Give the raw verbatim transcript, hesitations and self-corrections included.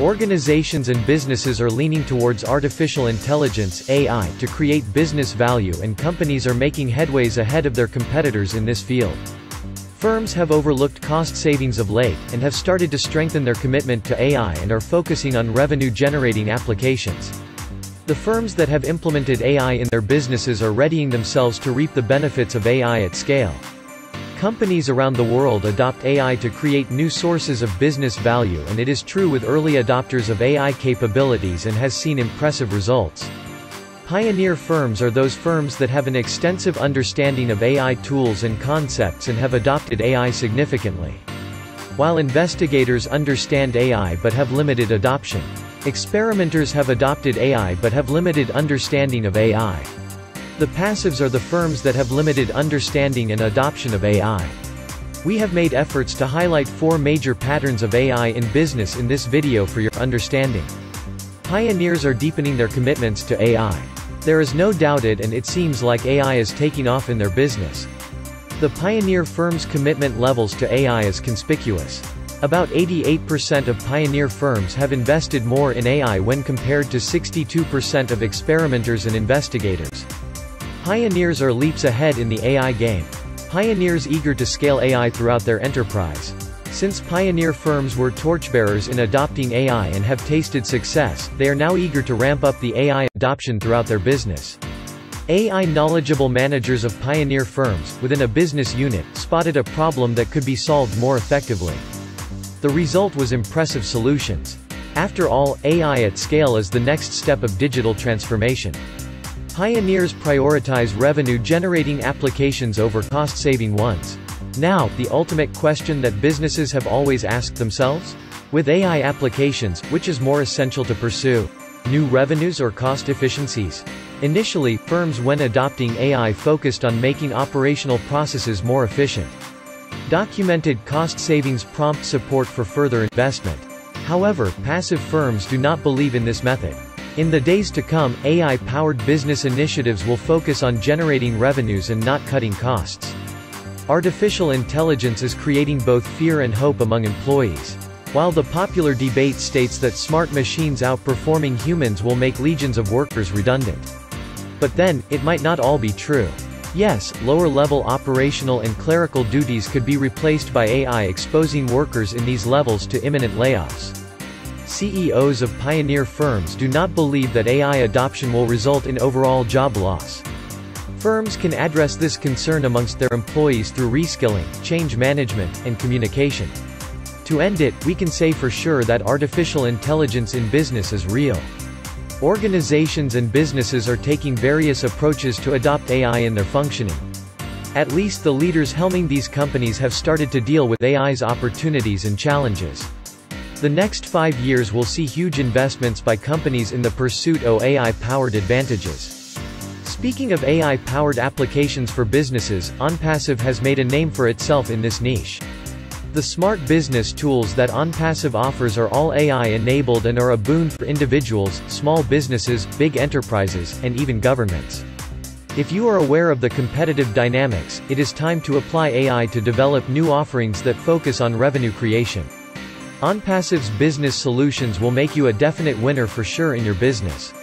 Organizations and businesses are leaning towards artificial intelligence (A I) to create business value, and companies are making headways ahead of their competitors in this field. Firms have overlooked cost savings of late, and have started to strengthen their commitment to A I and are focusing on revenue-generating applications. The firms that have implemented A I in their businesses are readying themselves to reap the benefits of A I at scale. Companies around the world adopt A I to create new sources of business value, and it is true with early adopters of A I capabilities and has seen impressive results. Pioneer firms are those firms that have an extensive understanding of A I tools and concepts and have adopted A I significantly. While investigators understand A I but have limited adoption, experimenters have adopted A I but have limited understanding of A I. The passives are the firms that have limited understanding and adoption of A I. We have made efforts to highlight four major patterns of A I in business in this video for your understanding. Pioneers are deepening their commitments to A I. There is no doubt it, and it seems like A I is taking off in their business. The pioneer firms' commitment levels to A I is conspicuous. About eighty-eight percent of pioneer firms have invested more in A I when compared to sixty-two percent of experimenters and investigators. Pioneers are leaps ahead in the A I game. Pioneers eager to scale A I throughout their enterprise. Since pioneer firms were torchbearers in adopting A I and have tasted success, they are now eager to ramp up the A I adoption throughout their business. A I knowledgeable managers of pioneer firms, within a business unit, spotted a problem that could be solved more effectively. The result was impressive solutions. After all, A I at scale is the next step of digital transformation. Pioneers prioritize revenue-generating applications over cost-saving ones. Now, the ultimate question that businesses have always asked themselves? With A I applications, which is more essential to pursue? New revenues or cost efficiencies? Initially, firms when adopting A I focused on making operational processes more efficient. Documented cost savings prompt support for further investment. However, passive firms do not believe in this method. In the days to come, A I-powered business initiatives will focus on generating revenues and not cutting costs. Artificial intelligence is creating both fear and hope among employees. While the popular debate states that smart machines outperforming humans will make legions of workers redundant. But then, it might not all be true. Yes, lower-level operational and clerical duties could be replaced by A I, exposing workers in these levels to imminent layoffs. C E Os of pioneer firms do not believe that A I adoption will result in overall job loss. Firms can address this concern amongst their employees through reskilling, change management, and communication. To end it, we can say for sure that artificial intelligence in business is real. Organizations and businesses are taking various approaches to adopt A I in their functioning. At least the leaders helming these companies have started to deal with A I's opportunities and challenges. The next five years will see huge investments by companies in the pursuit of A I-powered advantages. Speaking of A I-powered applications for businesses, OnPassive has made a name for itself in this niche. The smart business tools that OnPassive offers are all A I-enabled and are a boon for individuals, small businesses, big enterprises, and even governments. If you are aware of the competitive dynamics, it is time to apply A I to develop new offerings that focus on revenue creation. OnPassive's business solutions will make you a definite winner for sure in your business.